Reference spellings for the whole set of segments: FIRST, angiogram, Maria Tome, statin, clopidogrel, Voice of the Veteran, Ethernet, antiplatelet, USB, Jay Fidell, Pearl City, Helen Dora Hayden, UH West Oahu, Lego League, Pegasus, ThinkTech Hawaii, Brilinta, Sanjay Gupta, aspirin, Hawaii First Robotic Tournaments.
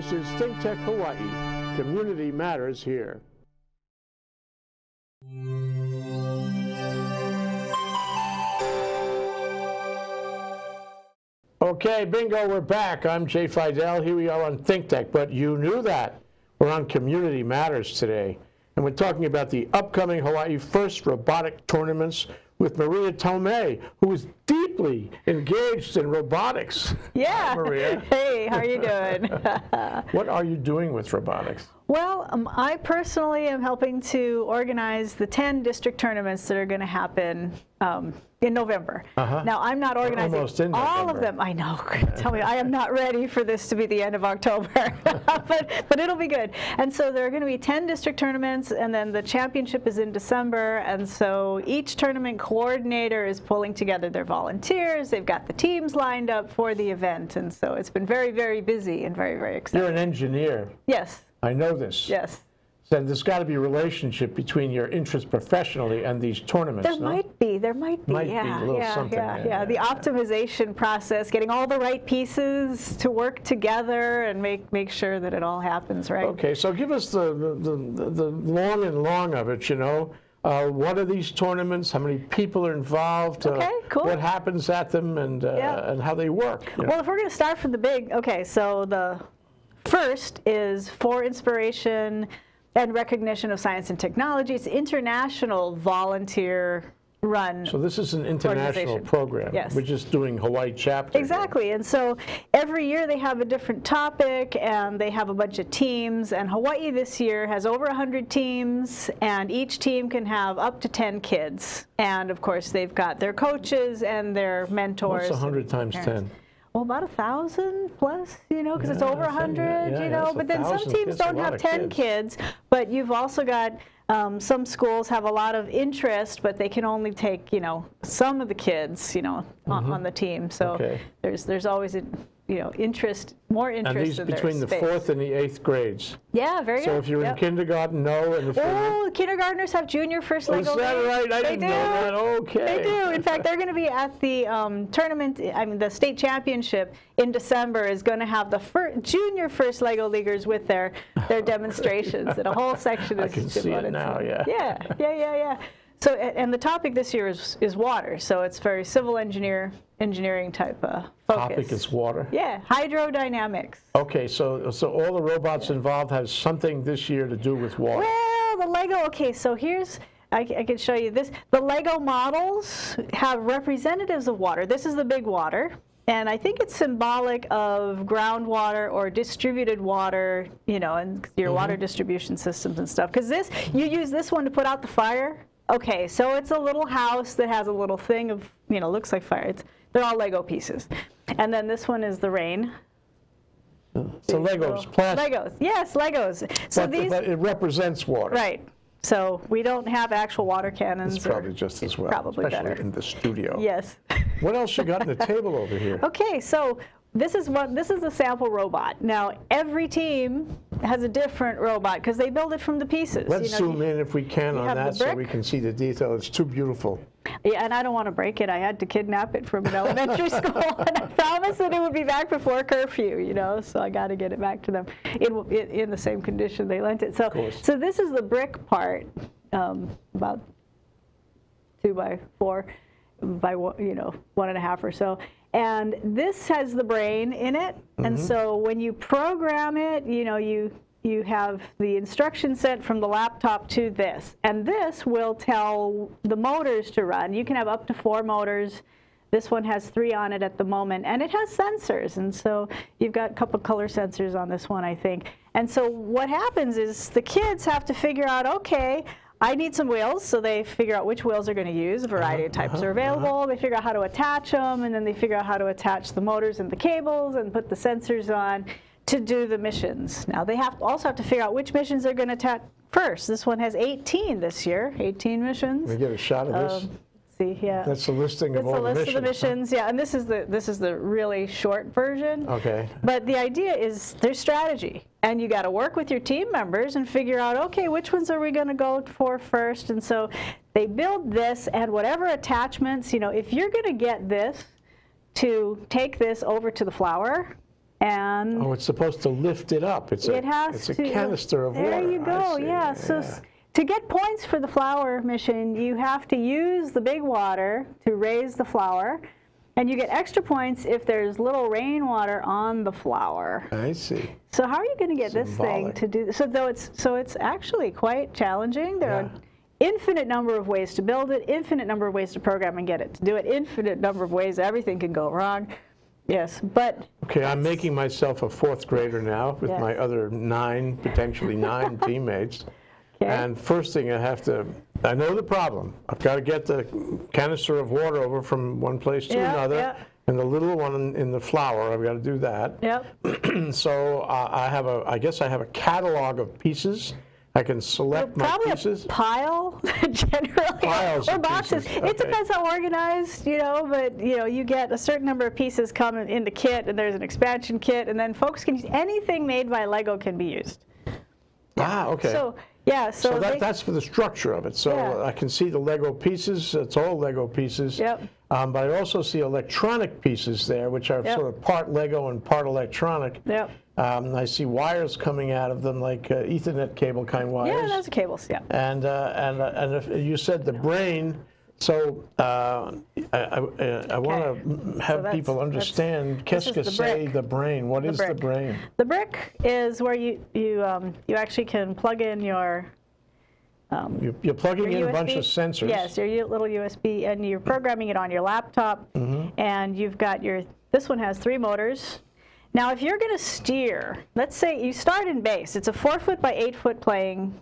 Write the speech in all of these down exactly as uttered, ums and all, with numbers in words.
This is ThinkTech Hawaii. Community matters here. Okay, bingo, we're back. I'm Jay Fidell. Here we are on ThinkTech, but you knew that. We're on Community Matters today, and we're talking about the upcoming Hawaii First Robotic Tournaments with Maria Tome, who is deeply engaged in robotics. Yeah. Hi, Maria. Hey, how are you doing? What are you doing with robotics? Well, um, I personally am helping to organize the ten district tournaments that are going to happen um, in November. Uh-huh. Now, I'm not organizing Almost in all November. of them. I know. Tell me, I am not ready for this to be the end of October, but, but it'll be good. And so there are going to be ten district tournaments, and then the championship is in December. And so each tournament coordinator is pulling together their volunteers. They've got the teams lined up for the event. And so it's been very, very busy and very, very exciting. You're an engineer. Yes. I know this. Yes. Then there's got to be a relationship between your interest professionally and these tournaments. There no? might be. There might be. Might yeah. Be a little yeah, something. Yeah, yeah, yeah. The yeah. optimization process, getting all the right pieces to work together and make make sure that it all happens right. Okay. So give us the the the, the long and long of it. You know. Uh, what are these tournaments? How many people are involved? Okay, uh, cool. What happens at them and uh, yeah. and how they work? Well, know? if we're going to start from the big, okay. So the FIRST is for inspiration and recognition of science and technology. It's international volunteer run. So this is an international program. Yes. We're just doing Hawaii chapter. Exactly. Here. And so every year they have a different topic and they have a bunch of teams. And Hawaii this year has over one hundred teams, and each team can have up to ten kids. And of course they've got their coches and their mentors. What's one hundred times ten? Well, about a thousand plus, you know, because yeah, it's over a hundred, yeah, you know. Yeah, but then some teams don't have ten kids. kids, but you've also got um, some schools have a lot of interest, but they can only take, you know, some of the kids, you know, mm-hmm. on, on the team. So okay. there's there's always a, you know, interest, more interest. And these in between the space. fourth and the eighth grades. Yeah, very. So good. if you're yep. in kindergarten, no. And if oh, you're... kindergartners have junior first Lego League. Is that right? I they didn't do. know that. Okay. They do. In fact, they're going to be at the um, tournament. I mean, the state championship in December is going to have the fir junior first Lego Leaguers with their their demonstrations, and a whole section is. I can see it now. Yeah. Yeah. Yeah. Yeah. Yeah. So, and the topic this year is is water. So it's very civil engineer engineering type of focus. Topic is water. Yeah, hydrodynamics. Okay, so so all the robots yeah. involved have something this year to do with water. Well, the Lego. Okay, so here's. I, I can show you this. The Lego models have representatives of water. This is the big water. And I think it's symbolic of groundwater or distributed water, you know, and your mm-hmm. water distribution systems and stuff. Because this, you use this one to put out the fire. Okay, so it's a little house that has a little thing of, you know, looks like fire. It's, they're all Lego pieces. And then this one is the rain. So these Legos, plastic. Legos, yes, Legos. So but, these, but it represents water. Right. So we don't have actual water cannons. It's probably just as well, probably especially better. in the studio. Yes. What else you got on the table over here? Okay, so this is what this is a sample robot. Now every team has a different robot because they build it from the pieces. Let's you know, zoom you, in if we can on that so we can see the detail. It's too beautiful. Yeah, and I don't want to break it. I had to kidnap it from an elementary school, and I promised that it would be back before curfew. You know, so I got to get it back to them in in, in the same condition they lent it. So, so this is the brick part, um, about two by four, by one, you know, one and a half or so. And this has the brain in it, mm-hmm. and so when you program it, you know, you you have the instruction sent from the laptop to this, and this will tell the motors to run. You can have up to four motors. This one has three on it at the moment, and it has sensors, and so you've got a couple color sensors on this one, I think. And so what happens is the kids have to figure out, okay, I need some wheels, so they figure out which wheels they're going to use. A variety of types are available. They figure out how to attach them, and then they figure out how to attach the motors and the cables and put the sensors on to do the missions. Now, they have also have to figure out which missions they're going to attack first. This one has eighteen this year, eighteen missions. We get a shot of this. Um, let's see, yeah. That's the listing of all the missions. That's the list of the missions, yeah. And this is the this is the really short version. Okay. But the idea is there's strategy. And you got to work with your team members and figure out, okay, which ones are we going to go for first? And so they build this, and whatever attachments, you know, if you're going to get this to take this over to the flower, And oh, it's supposed to lift it up. It's it a, has it's to, a canister of there water. There you go, yeah. yeah. So to get points for the flower mission, you have to use the big water to raise the flower. And you get extra points if there's little rainwater on the flower. I see. So how are you going to get Symbolic. this thing to do this? So though it's so it's actually quite challenging. There yeah. are an infinite number of ways to build it, infinite number of ways to program and get it to do it, infinite number of ways everything can go wrong. Yes, but okay, I'm making myself a fourth grader now with yes. my other nine, potentially nine teammates. Okay. And first thing I have to. I know the problem. I've got to get the canister of water over from one place to yeah, another, yeah. and the little one in, in the flower. I've got to do that. Yep. So uh, I have a. I guess I have a catalog of pieces. I can select well, my pieces. Probably a pile, generally, Piles or boxes. Okay. It depends how organized, you know. But you know, you get a certain number of pieces coming in the kit, and there's an expansion kit, and then folks can use anything made by Lego can be used. Ah, okay. So. Yeah, so, so that, they, that's for the structure of it. So yeah. I can see the Lego pieces. It's all Lego pieces. Yep. Um, but I also see electronic pieces there, which are yep. sort of part Lego and part electronic. Yep. Um, I see wires coming out of them, like uh, Ethernet cable kind wires. Yeah, those are cables. Yeah. And uh, and uh, and if you said the brain. So uh, I, I, I want to okay. have so people understand. Keska say the brain. What the is brick. the brain? The brick is where you you um, you actually can plug in your. Um, you're, you're plugging your in U S B. A bunch of sensors. Yes, your little U S B, and you're programming it on your laptop. Mm-hmm. And you've got your. This one has three motors. Now, if you're going to steer, let's say you start in base. It's a four foot by eight foot playing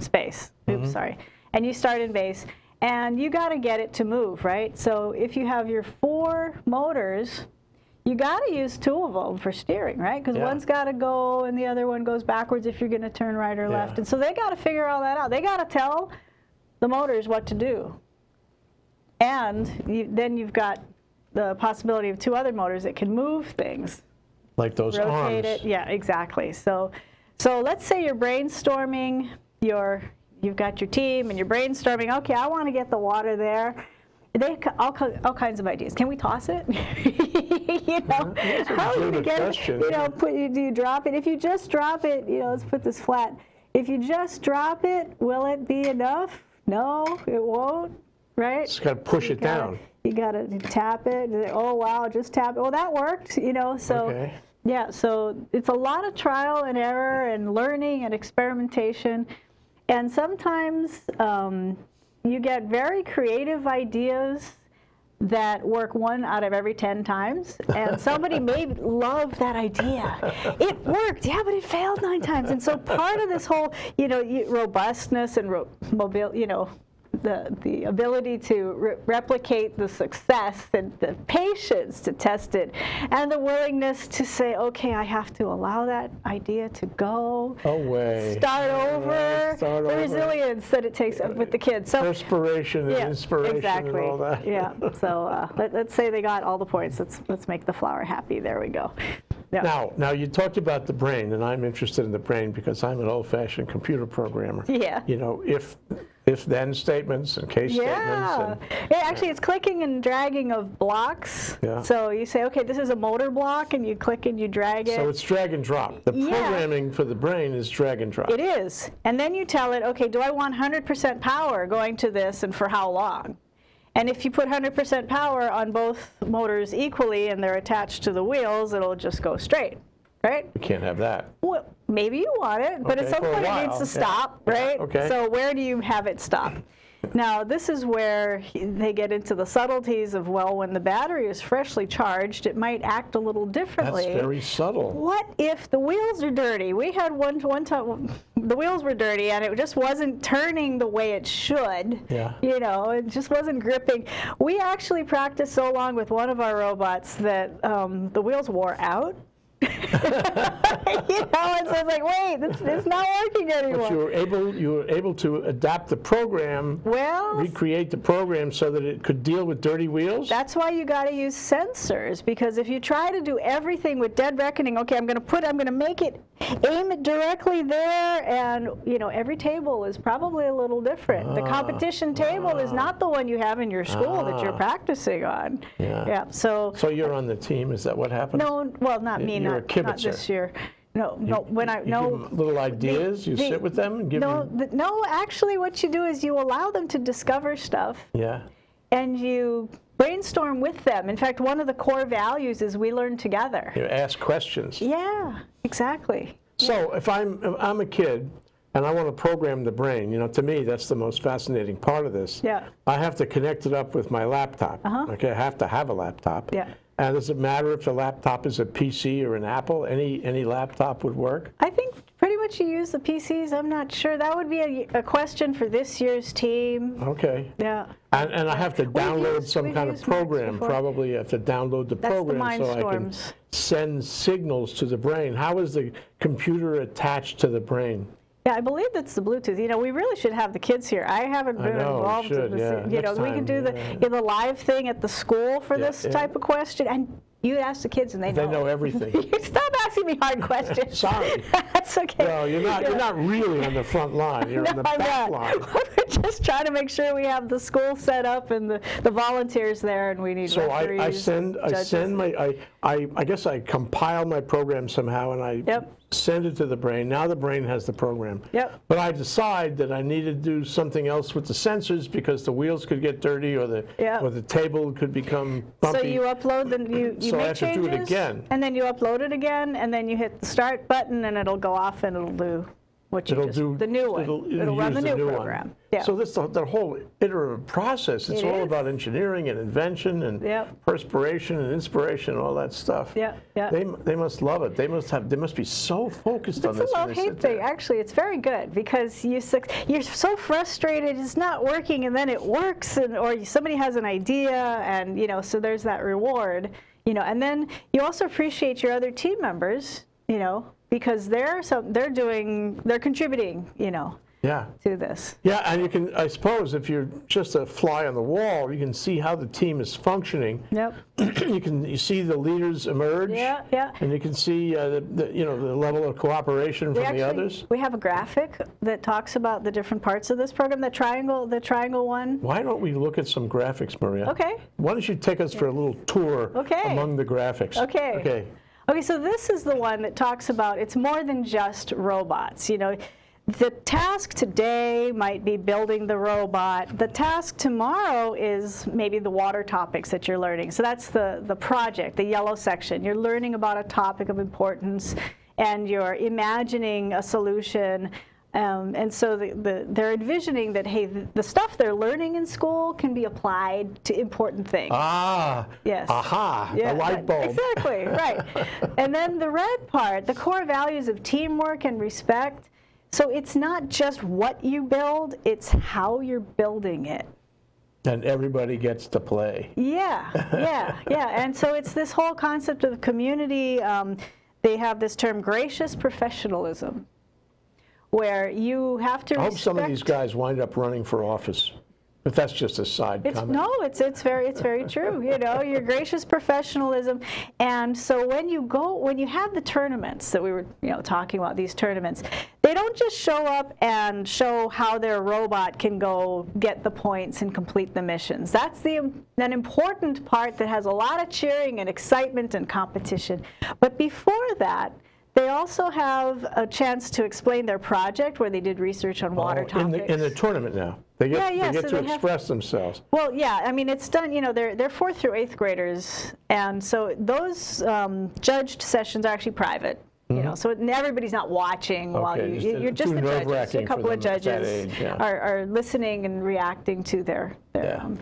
space. Oops, mm-hmm. sorry. And you start in base. And you got to get it to move, right? So if you have your four motors, you got to use two of them for steering, right? Because yeah. one's got to go and the other one goes backwards if you're going to turn right or yeah. left. And so they got to figure all that out. They got to tell the motors what to do. And you, then you've got the possibility of two other motors that can move things. Like those rotate arms. Rotate it. Yeah, exactly. So, so let's say you're brainstorming your... You've got your team and you're brainstorming, okay, I want to get the water there. They all, all kinds of ideas. Can we toss it? You know, that's how do you get it? You know, put, do you drop it? If you just drop it, you know, let's put this flat. If you just drop it, will it be enough? No, it won't, right? Just got to push you it gotta, down. You got to tap it. Oh, wow, just tap it. Well, that worked, you know, so. Okay. Yeah, so it's a lot of trial and error and learning and experimentation. And sometimes um, you get very creative ideas that work one out of every ten times. And somebody may love that idea. It worked, yeah, but it failed nine times. And so part of this whole, you know, robustness and ro mobile, you know, the, the ability to re replicate the success and the patience to test it and the willingness to say, okay, I have to allow that idea to go. Away. Start yeah, over. Start the over. resilience that it takes yeah. with the kids. So, perspiration yeah, and inspiration exactly. and all that. Yeah, so uh, let, let's say they got all the points. Let's, let's make the flower happy. There we go. Yeah. Now, now, you talked about the brain, and I'm interested in the brain because I'm an old-fashioned computer programmer. Yeah. You know, if... If-then statements and case yeah. statements. And, yeah, actually, it's clicking and dragging of blocks. Yeah. So you say, okay, this is a motor block, and you click and you drag it. So it's drag and drop. The yeah. programming for the brain is drag and drop. It is. And then you tell it, okay, do I want one hundred percent power going to this, and for how long? And if you put one hundred percent power on both motors equally, and they're attached to the wheels, it'll just go straight. Right? You can't have that. Well, maybe you want it, but okay, at some point it needs to stop, yeah. right? Yeah. Okay. So where do you have it stop? Now, this is where they get into the subtleties of, well, when the battery is freshly charged, it might act a little differently. That's very subtle. What if the wheels are dirty? We had one, one time, the wheels were dirty, and it just wasn't turning the way it should. Yeah. You know, it just wasn't gripping. We actually practiced so long with one of our robots that um, the wheels wore out. You know, and so like, wait, this is not working anymore. But you were able, you were able to adapt the program, well, recreate the program so that it could deal with dirty wheels? That's why you got to use sensors, because if you try to do everything with dead reckoning, okay, I'm going to put, I'm going to make it, aim it directly there, and, you know, every table is probably a little different. Ah, the competition table ah, is not the one you have in your school ah, that you're practicing on. Yeah. yeah so, so you're on the team, is that what happened? No, well, not me, you're not, a not this year. No, you, no. When I you no give little ideas, the, you the, sit with them and give no, them. The, no, actually, what you do is you allow them to discover stuff. Yeah. And you brainstorm with them. In fact, one of the core values is we learn together. You ask questions. Yeah, exactly. So yeah. if I'm if I'm a kid and I want to program the brain, you know, to me that's the most fascinating part of this. Yeah. I have to connect it up with my laptop. Uh-huh. Okay, I have to have a laptop. Yeah. And does it matter if the laptop is a P C or an Apple? Any any laptop would work? I think pretty much you use the P Cs. I'm not sure. That would be a, a question for this year's team. Okay. Yeah. And, and I have to download used, some kind of program. Probably I have to download the That's program the so storms. I can send signals to the brain. How is the computer attached to the brain? Yeah, I believe that's the Bluetooth. You know, we really should have the kids here. I haven't been I know, involved should, in this. Yeah. You Next know, time, we can do yeah. the you know, the live thing at the school for yeah, this yeah. type of question. And you ask the kids, and they, they know. They know everything. Stop asking me hard questions. Sorry. That's okay. No, you're not. Yeah. You're not really on the front line. You're no, on the I'm back not. line. We're just trying to make sure we have the school set up and the, the volunteers there, and we need. So referees I, I send. I send my. I, I. I guess I compile my program somehow, and I. Yep. Send it to the brain. Now the brain has the program. Yep. But I decide that I need to do something else with the sensors because the wheels could get dirty or the yep. or the table could become bumpy. So you upload the you, you so make I have changes, to do it again. And then you upload it again, and then you hit the start button, and it'll go off, and it'll do what you it'll just do, the new one. It'll, it'll, it'll run the new, new program. Yeah. So this the, the whole iterative process. It's it all is. about engineering and invention and yep. perspiration and inspiration and all that stuff. Yeah, yeah. They they must love it. They must have. They must be so focused it's on this. It's a love-hate thing. There. Actually, it's very good because you you're so frustrated. It's not working, and then it works, and or somebody has an idea, and you know, so there's that reward. You know, and then you also appreciate your other team members. You know. Because they're so they're doing they're contributing, you know, yeah. to this. Yeah, and you can I suppose if you're just a fly on the wall, you can see how the team is functioning. Yep. you can you see the leaders emerge. Yeah, yeah. And you can see uh, the, the you know the level of cooperation we from actually, the others. We have a graphic that talks about the different parts of this program. The triangle, the triangle one. Why don't we look at some graphics, Maria? Okay. Why don't you take us for a little tour okay. among the graphics? Okay. Okay. Okay, so this is the one that talks about it's more than just robots. You know, the task today might be building the robot. The task tomorrow is maybe the water topics that you're learning. So that's the, the project, the yellow section. You're learning about a topic of importance, and you're imagining a solution. Um, and so the, the, they're envisioning that, hey, the, the stuff they're learning in school can be applied to important things. Ah, yes. Aha, yeah, the light bulb. Exactly, right. And then the red part, the core values of teamwork and respect. So it's not just what you build, it's how you're building it. And everybody gets to play. Yeah, yeah, yeah. And so it's this whole concept of community. Um, they have this term, gracious professionalism. Where you have to. I hope some of these guys wind up running for office, but that's just a side it's, comment. No, it's it's very it's very true. You know, your gracious professionalism, and so when you go when you have the tournaments that we were you know talking about these tournaments, they don't just show up and show how their robot can go get the points and complete the missions. That's the an important part that has a lot of cheering and excitement and competition. But before that. They also have a chance to explain their project where they did research on water oh, in topics. The, in the tournament now. They get, yeah, yeah, they get so to they express have, themselves. Well, yeah, I mean, it's done, you know, they're, they're fourth through eighth graders. And so those um, judged sessions are actually private. You know, so everybody's not watching okay, while you, just, you're just the judges. A couple of judges age, yeah. are, are listening and reacting to their, their yeah. Um,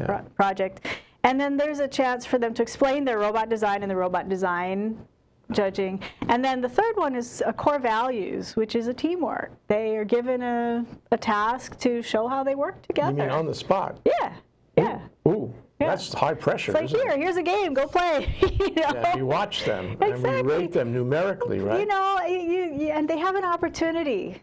yeah. Pro project. And then there's a chance for them to explain their robot design and the robot design judging. And then the third one is a core values, which is a teamwork. They are given a, a task to show how they work together. You mean on the spot? Yeah, yeah. Ooh. Ooh. Yeah. That's high pressure. It's like, isn't here, it? here's a game, go play. You know? Yeah, you watch them, exactly. and we rate them numerically, right? You know, you, you, and they have an opportunity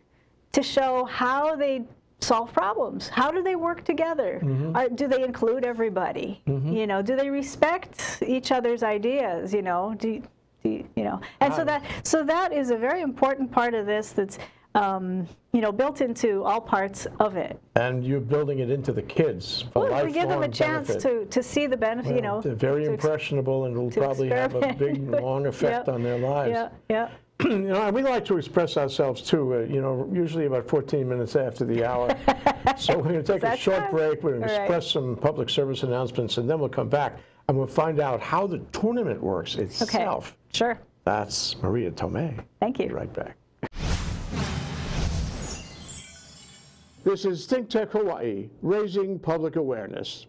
to show how they solve problems. How do they work together? Mm-hmm. Are, do they include everybody? Mm-hmm. You know, do they respect each other's ideas? You know, do, do you know? And wow. so that so that is a very important part of this. That's Um, you know, built into all parts of it. And you're building it into the kids. Well, we give them a chance benefit. to to see the benefit. Yeah, you know, they're very impressionable, and it'll probably experiment. have a big, long effect yep. on their lives. Yeah, yeah. You know, and we like to express ourselves too. Uh, you know, usually about fourteen minutes after the hour. So we're going to take a short time? break. We're going to express right. some public service announcements, and then we'll come back and we'll find out how the tournament works itself. Okay. Sure. That's Maria Tome. Thank you. Be right back. This is ThinkTech Hawaii, raising public awareness.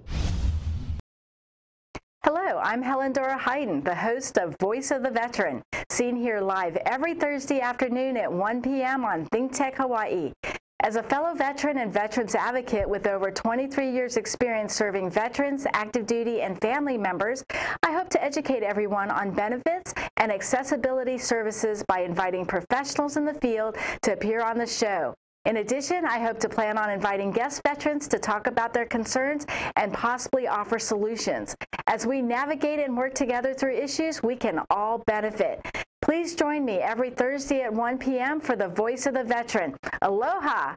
Hello, I'm Helen Dora Hayden, the host of Voice of the Veteran, seen here live every Thursday afternoon at one P M on ThinkTech Hawaii. As a fellow veteran and veterans advocate with over twenty-three years experience serving veterans, active duty, and family members, I hope to educate everyone on benefits and accessibility services by inviting professionals in the field to appear on the show. In addition, I hope to plan on inviting guest veterans to talk about their concerns and possibly offer solutions. As we navigate and work together through issues, we can all benefit. Please join me every Thursday at one P M for the Voice of the Veteran. Aloha!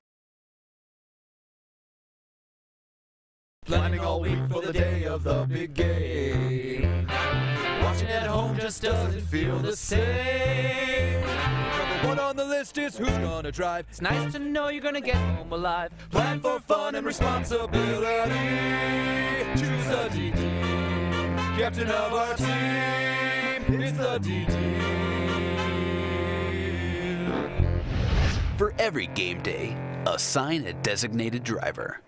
Planning all week for the day of the big game. Watching at home just doesn't feel the same. One on the list is who's gonna drive. It's nice to know you're gonna get home alive. Plan for fun and responsibility. Choose a D D, captain of our team. It's the D D. For every game day, assign a designated driver.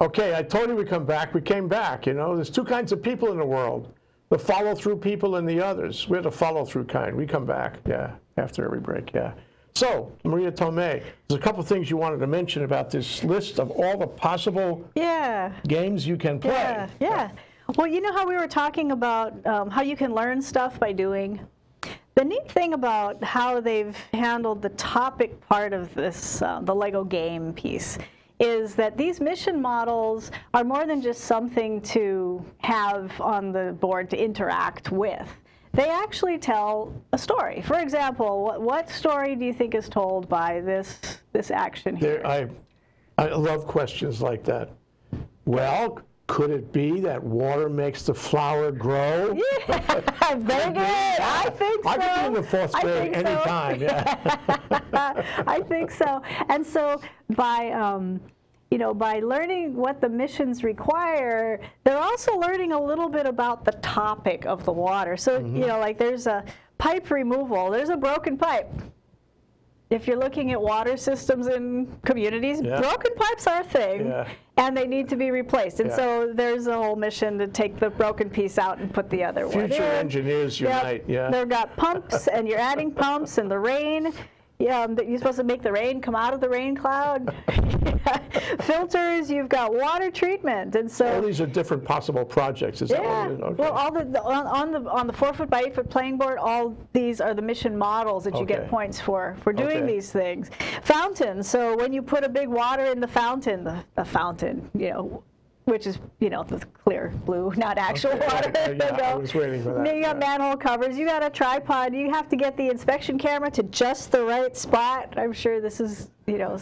Okay, I told you we'd come back. We came back. You know, there's two kinds of people in the world. The follow-through people and the others. We're the follow-through kind. We come back, yeah, after every break, yeah. So, Maria Tome, there's a couple things you wanted to mention about this list of all the possible yeah. games you can play. Yeah, yeah. Well, you know how we were talking about um, how you can learn stuff by doing? The neat thing about how they've handled the topic part of this, uh, the Lego game piece, is that these mission models are more than just something to have on the board to interact with. They actually tell a story. For example, what, what story do you think is told by this this action here? There, I, I love questions like that. Well, could it be that water makes the flower grow? Yeah, very good. I think so. I could be in the fourth grade any time. Yeah. I think so. And so by, um, you know, by learning what the missions require, they're also learning a little bit about the topic of the water. So, mm-hmm. you know, like there's a pipe removal. There's a broken pipe. If you're looking at water systems in communities, yeah. broken pipes are a thing, yeah. and they need to be replaced. And yeah. so there's a whole mission to take the broken piece out and put the other Future one in. Future engineers unite, yep. yeah. They've got pumps, and you're adding pumps, and the rain. Yeah, you're supposed to make the rain come out of the rain cloud. Filters, you've got water treatment, and so all these are different possible projects. Is yeah. that what it is? Okay. Well, all the, the on, on the on the four foot by eight foot playing board, all these are the mission models that okay. you get points for for doing okay. these things. Fountain. So when you put a big water in the fountain, the, the fountain, you know. Which is, you know, the clear blue, not actual okay, water. Right, yeah, no. I was waiting for that. You got yeah. manhole covers. You got a tripod. You have to get the inspection camera to just the right spot. I'm sure this is, you know,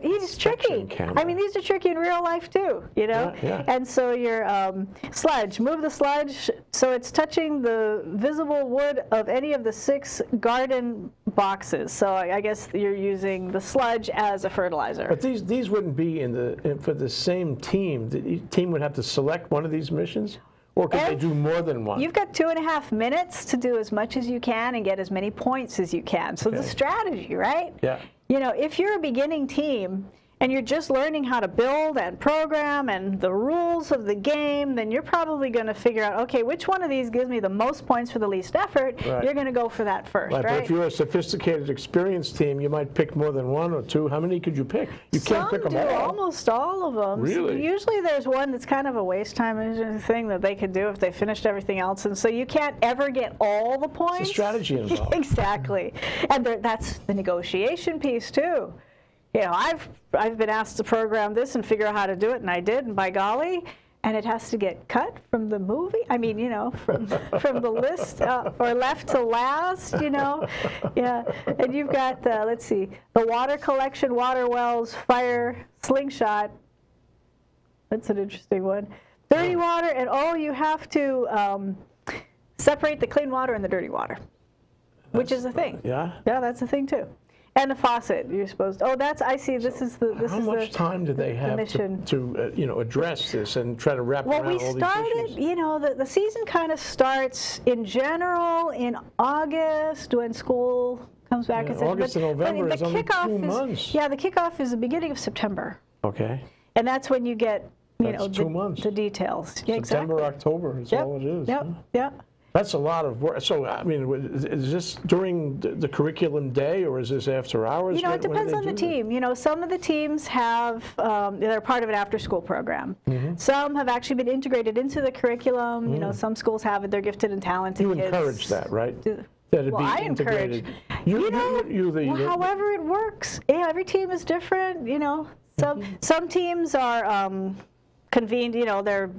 he's tricky. Camera. I mean, these are tricky in real life too, you know. Yeah, yeah. And so your um, sludge, move the sludge so it's touching the visible wood of any of the six garden boxes. So I, I guess you're using the sludge as a fertilizer. But these these wouldn't be in the in, for the same team. The team would have to select one of these missions, or could and they do more than one? You've got two and a half minutes to do as much as you can and get as many points as you can. So okay. the strategy, right? Yeah. You know, if you're a beginning team and you're just learning how to build and program and the rules of the game, then you're probably going to figure out, okay, which one of these gives me the most points for the least effort? Right. You're going to go for that first, right? right? But if you're a sophisticated, experienced team, you might pick more than one or two. How many could you pick? You Some can't pick them do, all. Almost all of them. Really? So usually there's one that's kind of a waste time thing that they could do if they finished everything else, and so you can't ever get all the points. It's a strategy involved. Exactly. And there, that's the negotiation piece, too. You know, I've, I've been asked to program this and figure out how to do it, and I did, and by golly, and it has to get cut from the movie. I mean, you know, from, from the list uh, or left to last, you know. Yeah, and you've got, the, let's see, the water collection, water wells, fire, slingshot. That's an interesting one. Dirty water, and oh, you have to um, separate the clean water and the dirty water, which that's, is a thing. Uh, yeah? Yeah, that's a thing, too. And the faucet, you're supposed to. Oh, that's, I see, this is the this How is much the, time do they have the to, to uh, you know, address this and try to wrap well, around all started, these issues? Well, we started, you know, the, the season kind of starts in general in August when school comes back. Yeah, August and November is only two months. Yeah, the kickoff is the beginning of September. Okay. And that's when you get, you that's know, two the, months. the details. Yeah, September, exactly. October is yep. all it is. Yep, huh? yep. That's a lot of work. So, I mean, is this during the curriculum day or is this after hours? You know, it depends on the team. You know, some of the teams have, um, they're part of an after-school program. Mm-hmm. Some have actually been integrated into the curriculum. Mm. You know, some schools have it. They're gifted and talented kids. You encourage that, right? That it well, be integrated. I encourage. You, you know, you, you, the, well, the, however it works. Yeah, every team is different, you know. Some, mm-hmm. some teams are um, convened, you know, they're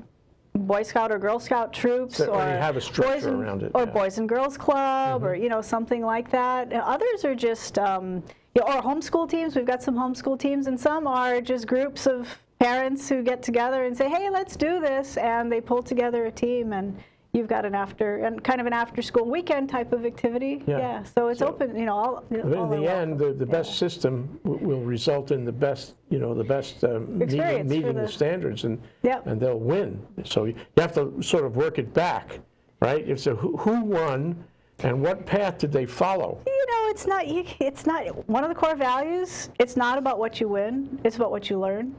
Boy Scout or Girl Scout troops, so, or, or you have a structure boys and, around it, or yeah. Boys and Girls Club, mm-hmm. or you know something like that. And others are just, um, you know, or homeschool teams. We've got some homeschool teams, and some are just groups of parents who get together and say, "Hey, let's do this," and they pull together a team, and you've got an after and kind of an after-school weekend type of activity. Yeah. yeah so it's so open, you know. All, you know, all in the end, the, the best yeah. system w will result in the best. You know, the best uh, meeting, meeting the, the standards, and yep. and they'll win. So you have to sort of work it back, right? If so, who, who won, and what path did they follow? You know, it's not. It's not one of the core values. It's not about what you win. It's about what you learn.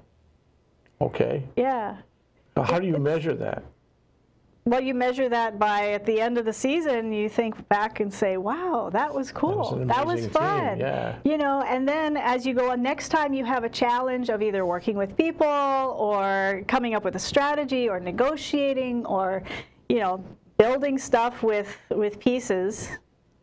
Okay. Yeah. Now, how do you it's, measure that? Well, you measure that by at the end of the season, you think back and say, wow, that was cool. That was, that was fun. Yeah. You know, and then as you go on next time, you have a challenge of either working with people or coming up with a strategy or negotiating or, you know, building stuff with, with pieces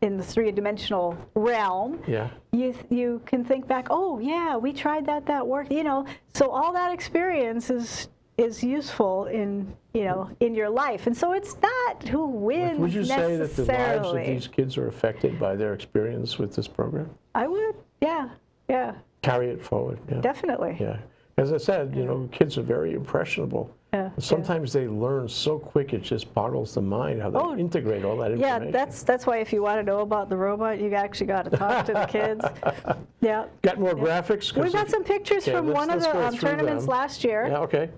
in the three-dimensional realm. Yeah. You, you can think back, oh, yeah, we tried that, that worked. You know, so all that experience is is useful in, you know, in your life. And so it's not who wins necessarily. Would you say that the lives of these kids are affected by their experience with this program? I would, yeah, yeah. Carry it forward. Yeah. Definitely. Yeah. As I said, you know, kids are very impressionable. Yeah, Sometimes yeah. they learn so quick it just boggles the mind how they oh, integrate all that information. Yeah, that's that's why if you want to know about the robot, you actually got to talk to the kids. yeah. Got more yeah. graphics? We've got some pictures okay, from let's, one let's of the um, tournaments them. last year. Yeah, okay.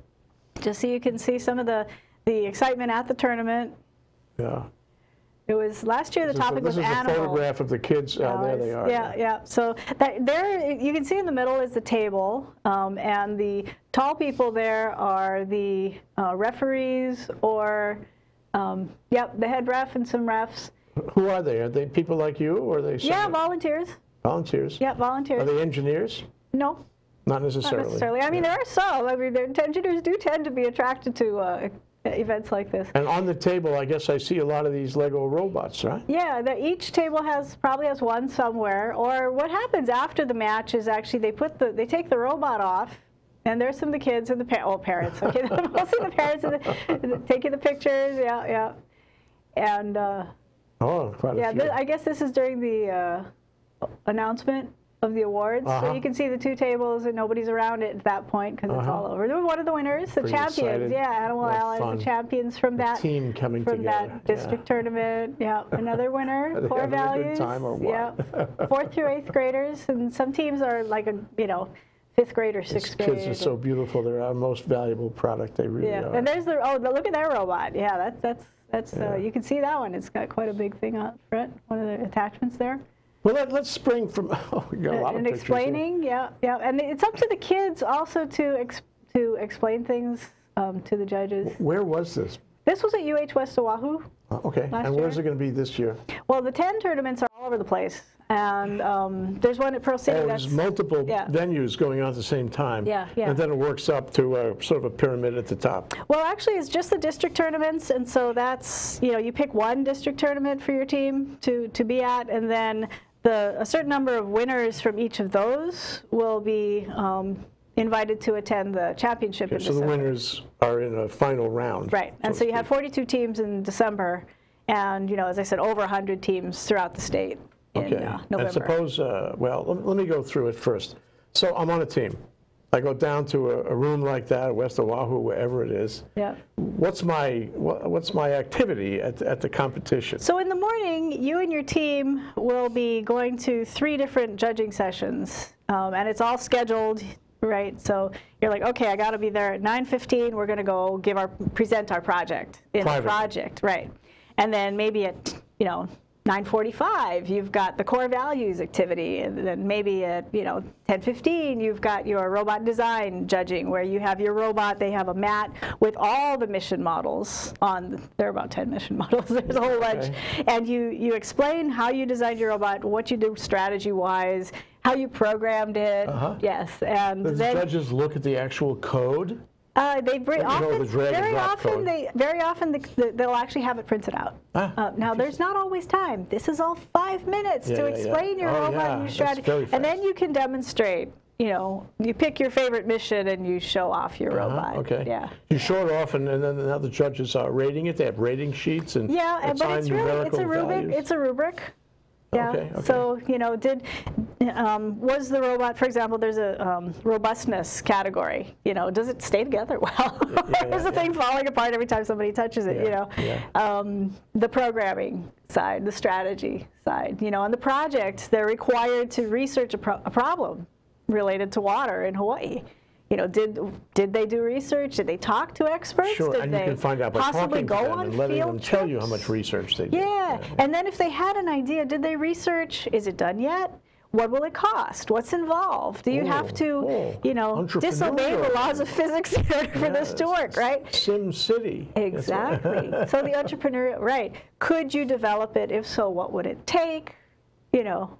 Just so you can see some of the, the excitement at the tournament. Yeah. It was last year. The topic was animal. This is a photograph of the kids. Oh, there they are. Yeah, yeah. So that, there, you can see in the middle is the table, um, and the tall people there are the uh, referees, or um, yep, the head ref and some refs. Who are they? Are they people like you, or are they? Yeah, volunteers. Volunteers. Yeah, volunteers. Are they engineers? No. Not necessarily. Not necessarily. I mean, yeah. there are some. I mean, their engineers do tend to be attracted to uh, events like this. And on the table, I guess I see a lot of these Lego robots, right? Yeah, the, each table has probably has one somewhere. Or what happens after the match is actually they put the they take the robot off, and there's some of the kids and the pa oh, parents. Okay, mostly the parents and the, taking the pictures. Yeah, yeah, and uh, oh, quite yeah. A few. Th I guess this is during the uh, announcement of the awards, uh-huh. so you can see the two tables and nobody's around it at that point because uh-huh. it's all over. One of the winners, the Pretty champions, excited. yeah, Animal Allies, fun. the champions from the that team coming from together. that district yeah. tournament. Yeah, another winner, core values. Yeah, fourth through eighth graders, and some teams are like a you know. fifth grade or sixth grade. Kids are so beautiful. They're our most valuable product. They really yeah. are. And there's the oh, look at their robot. Yeah, that, that's that's that's. Yeah. Uh, you can see that one. It's got quite a big thing on front. One of the attachments there. Well, let, let's spring from. Oh, we got a lot and of pictures explaining, here. yeah, yeah, and it's up to the kids also to ex to explain things um, to the judges. Where was this? This was at U H West Oahu. Uh, okay, and where's it going to be this year? Well, the ten tournaments are all over the place, and um, there's one at Pearl City. And there's multiple yeah. venues going on at the same time. Yeah, yeah. And then it works up to a, sort of a pyramid at the top. Well, actually, it's just the district tournaments, and so that's, you know, you pick one district tournament for your team to to be at, and then the a certain number of winners from each of those will be Um, invited to attend the championship okay, in so December. So the winners are in a final round. Right, and so, so you have forty-two teams in December, and, you know, as I said, over one hundred teams throughout the state in okay. uh, November. And suppose, uh, well, let, let me go through it first. So I'm on a team. I go down to a, a room like that, West Oahu, wherever it is. Yeah. What's my what, what's my activity at, at the competition? So in the morning, you and your team will be going to three different judging sessions, um, and it's all scheduled. Right, so you're like, okay, I got to be there at nine fifteen. We're going to go give our present our project in Private. the project, right? And then maybe at you know nine forty-five, you've got the core values activity, and then maybe at you know ten fifteen, you've got your robot design judging, where you have your robot. They have a mat with all the mission models on. The, there are about ten mission models. There's a whole bunch, okay. and you you explain how you designed your robot, what you do strategy wise. How you programmed it, uh-huh. yes. And the then, judges look at the actual code? Uh, they bring, often, the very, often they, very often they, very often they'll actually have it printed out. Ah, uh, now, there's not always time. This is all five minutes yeah, to explain yeah. your oh, robot yeah. and your strategy. And then you can demonstrate, you know, you pick your favorite mission and you show off your uh-huh, robot. Okay. Yeah. You show it off, and then now the judges are rating it. They have rating sheets and yeah, but it's really, it's a rubric. It's a rubric. Yeah. Okay, okay. So you know, did um, was the robot, for example? There's a um, robustness category. You know, does it stay together well? Yeah, yeah, there's yeah, the yeah. thing falling apart every time somebody touches it. Yeah, you know, yeah. um, the programming side, the strategy side. You know, on the project, they're required to research a, pro a problem related to water in Hawaii. You know, did did they do research? Did they talk to experts? Sure, did and they you can find out by possibly talking to go them on and letting them trips? Tell you how much research they did. Yeah. yeah, and then if they had an idea, did they research? Is it done yet? What will it cost? What's involved? Do you oh, have to, oh, you know, disobey the laws of physics in order for yeah, this to work, right? Sim City. Exactly. So the entrepreneurial, right. Could you develop it? If so, what would it take? You know.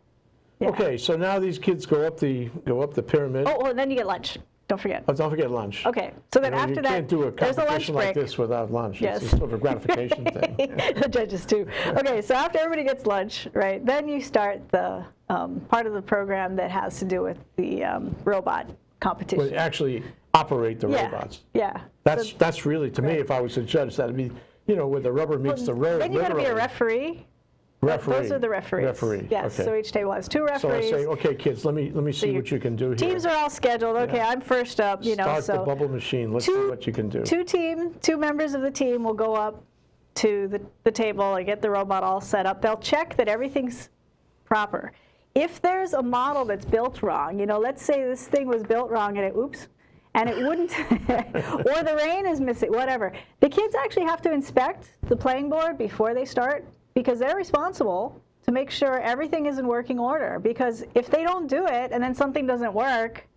Yeah. Okay, so now these kids go up the go up the pyramid. Oh, well, then you get lunch. Don't forget. Oh, don't forget lunch. Okay. So then you know, after you that, can't do a there's a lunch break. Like this without lunch. Yes. It's sort of a gratification thing. The judges too. Okay. So after everybody gets lunch, right? Then you start the um, part of the program that has to do with the um, robot competition. Well, actually, operate the yeah. robots. Yeah. That's so, that's really to right. me. If I was a judge, that'd be you know where the rubber meets well, the road. Then you got to be a referee. Referee. Those are the referees. Referee. Yes. Okay. So each table has two referees. So I say, okay, kids, let me let me see so what you can do here. Teams are all scheduled. Okay, yeah. I'm first up. You Start know, so the bubble machine. Let's two, see what you can do. Two team, two members of the team will go up to the the table and get the robot all set up. They'll check that everything's proper. If there's a model that's built wrong, you know, let's say this thing was built wrong and it oops. And it wouldn't, or the rein is missing, whatever. The kids actually have to inspect the playing board before they start, because they're responsible to make sure everything is in working order. Because if they don't do it and then something doesn't work,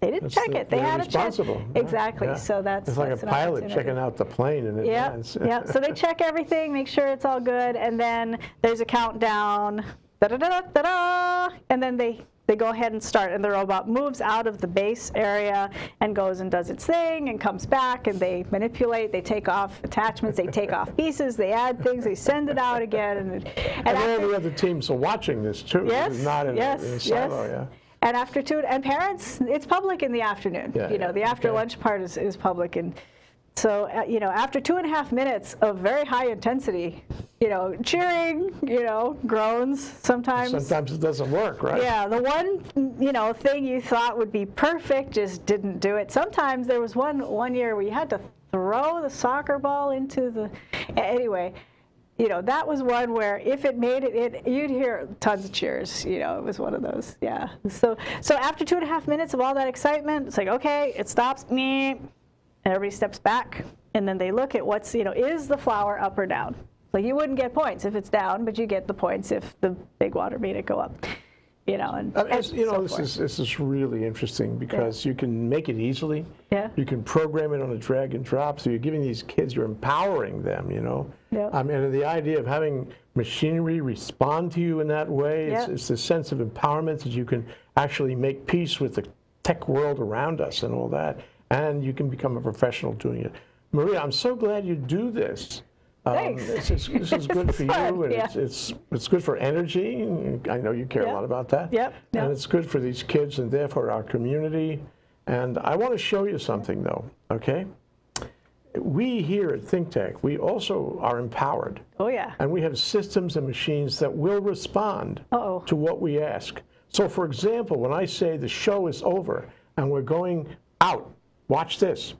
they didn't that's check the, it. They had a check. Yeah. Exactly. Yeah. So that's it's like that's a pilot checking out the plane in advance. Yeah. Yep. So they check everything, make sure it's all good, and then there's a countdown. Da da da da da. And then they they go ahead and start, and the robot moves out of the base area and goes and does its thing and comes back, and they manipulate, they take off attachments, they take off pieces, they add things, they send it out again. And, and, and all the other teams are watching this too. Yes, this is not in, yes, in silo, yes. Yeah. And after two, and parents, it's public in the afternoon. Yeah, you know, yeah, the after okay. lunch part is, is public. And so, uh, you know, after two and a half minutes of very high intensity, you know, cheering, you know, groans sometimes. Sometimes it doesn't work, right? Yeah, the one, you know, thing you thought would be perfect just didn't do it. Sometimes there was one one year where you had to throw the soccer ball into the, anyway, you know, that was one where if it made it, it you'd hear tons of cheers, you know, it was one of those, yeah. So, so after two and a half minutes of all that excitement, it's like, okay, it stops, meh, and everybody steps back, and then they look at what's, you know, is the flower up or down? Like, you wouldn't get points if it's down, but you get the points if the big water made it go up. You know, and, uh, and you know, so this forth. is this is really interesting because yeah. you can make it easily. Yeah. You can program it on a drag and drop. So you're giving these kids, you're empowering them. You know. Yeah. I mean, the idea of having machinery respond to you in that way, yeah. it's, it's the sense of empowerment that you can actually make peace with the tech world around us and all that, and you can become a professional doing it. Maria, I'm so glad you do this. Um, Thanks. This is, this is good this for fun. you, and yeah. it's, it's, it's good for energy. And I know you care yep. a lot about that. Yep. Yep. And it's good for these kids and therefore our community. And I want to show you something, though, okay? We here at ThinkTech, we also are empowered. Oh, yeah. And we have systems and machines that will respond Uh-oh. to what we ask. So, for example, when I say the show is over and we're going out, watch this.